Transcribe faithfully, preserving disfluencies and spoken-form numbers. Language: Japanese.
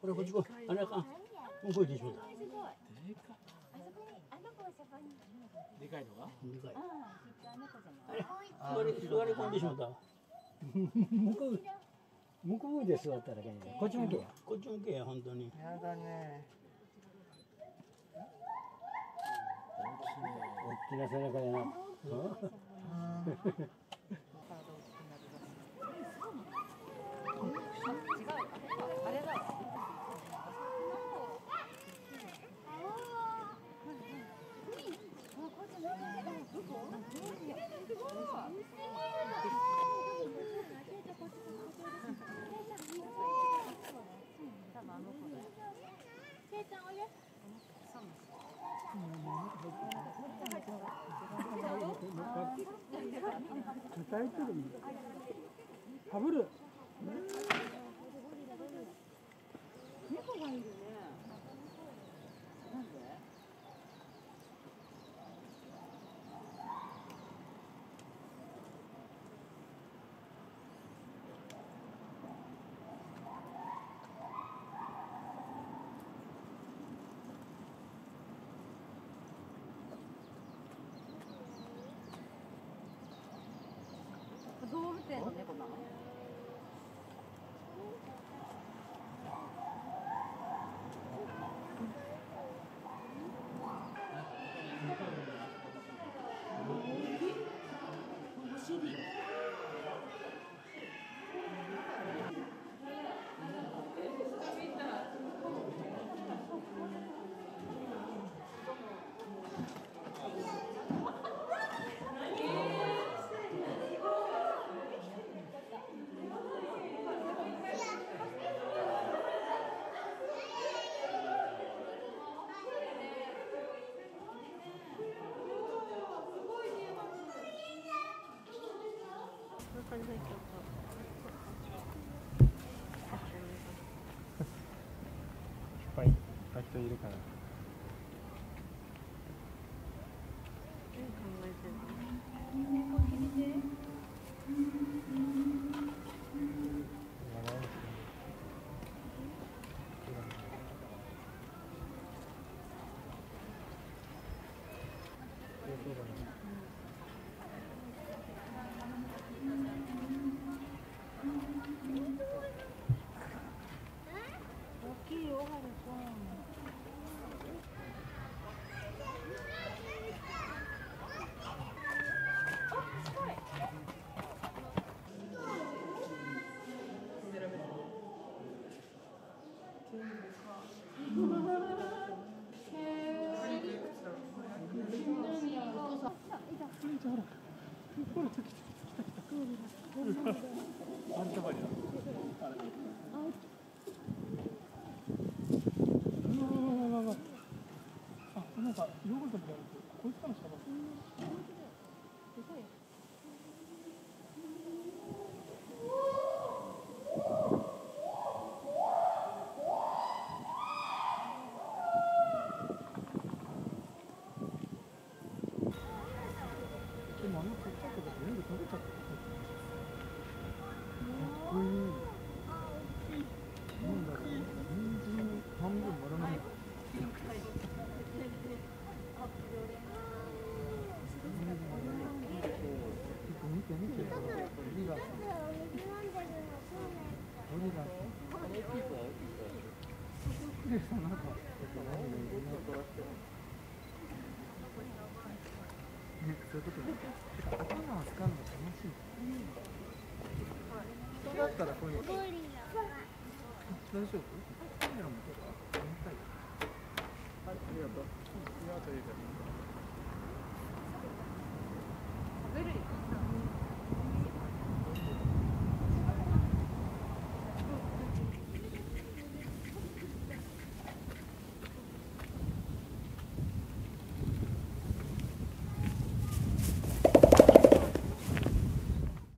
これこっちこあれあかん。向こう行ってしまった。でかいのが？でかい。あれ、座り込んでしまった。向こう向こうで座っただけに。こっち向けや。こっち向けや本当に。やだね。大きな背中やな。かぶる。猫がいるね。なんで？動物園の猫なの？これ最強。いっぱいいっぱい人いるから。大きいよ、はるくん。ありがとう。